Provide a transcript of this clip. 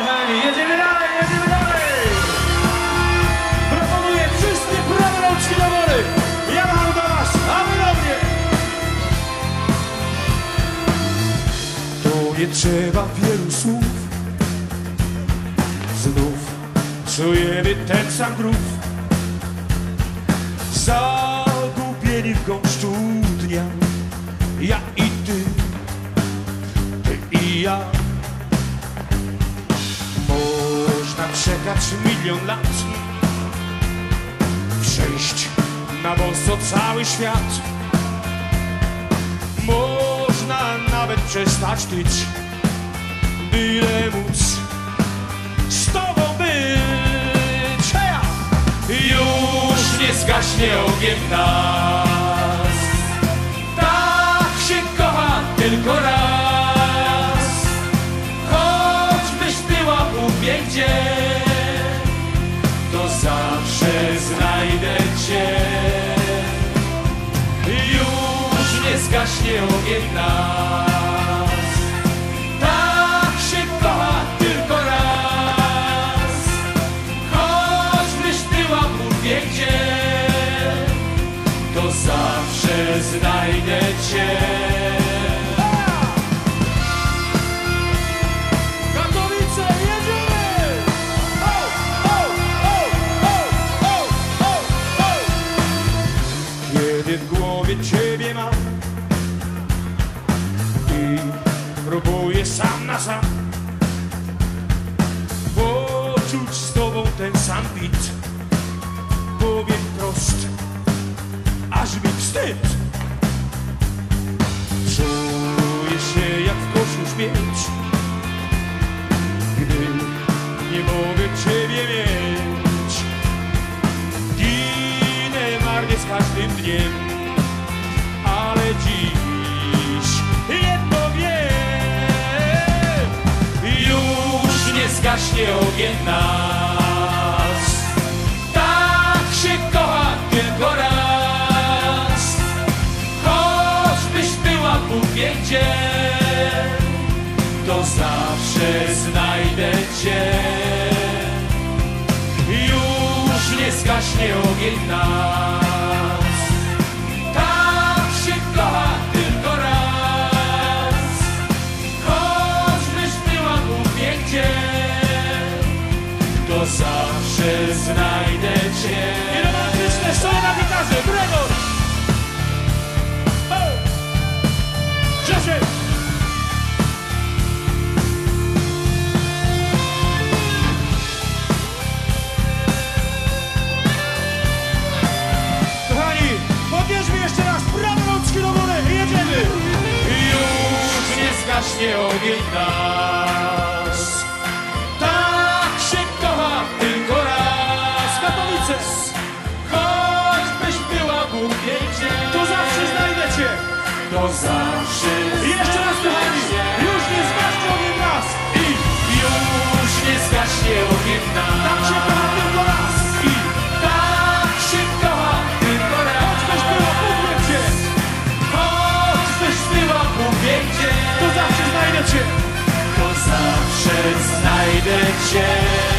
Kochani, jedziemy dalej! Proponuję wszystkie prawe rączki do góry! Ja mam do was, a wy do mnie! Tu nie trzeba wielu słów, znów czujemy ten sam grób. Zagubieni w gąszczu dnia, ja i ty, ty i ja. Można czekać milion lat, przejść na boso cały świat. Można nawet przestać tyć, byle móc z tobą być. Heja! Już nie zgaśnie ogień w nas, tak się kocha tylko raz. Choćbyś była u mnie gdzie, to zawsze znajdę cię. Już nie zgaśnie ogień w nas, tak się kocha tylko raz. Choćbyś była u mnie gdzie, to zawsze znajdę cię. Katowice, jedziemy! Oh, oh, oh, oh, oh, oh, oh. Kiedy w głowie ciebie mam i próbuję sam na sam poczuć z tobą ten sam bit, powiem prost, aż mi wstyd. Czuję się jak w koszu śmierć, gdy nie mogę ciebie mieć. Ginę marnie z każdym dniem, ale dziś jedno wiem. Już nie zgaśnie ogień w nas, tak się kocha tylko raz. Gdzie, to zawsze znajdę cię. Już nie zgaśnie ogień w nas, tak się kocha tylko raz. Choćbyś była głupie gdzie, to zawsze znajdę cię. I romantyczne są na gitarze, brawo! Kochani, podnieśmy jeszcze raz prawe rączki do góry i jedziemy! Już nie zgaśnie ogień w nas, tak się kocha tylko raz. Katowice, choćbyś była głupie gdzie, to zawsze znajdę cię. To zawsze. Jeszcze raz, kochani, już nie zgaśnie ogień w nas i już nie zgaśnie ogień w nas. Tak się kocha tylko raz i tak się kocha tylko raz. Choćbyś była głupie gdzie, choćbyś była głupie gdzie, to zawsze znajdę cię. To zawsze znajdę cię.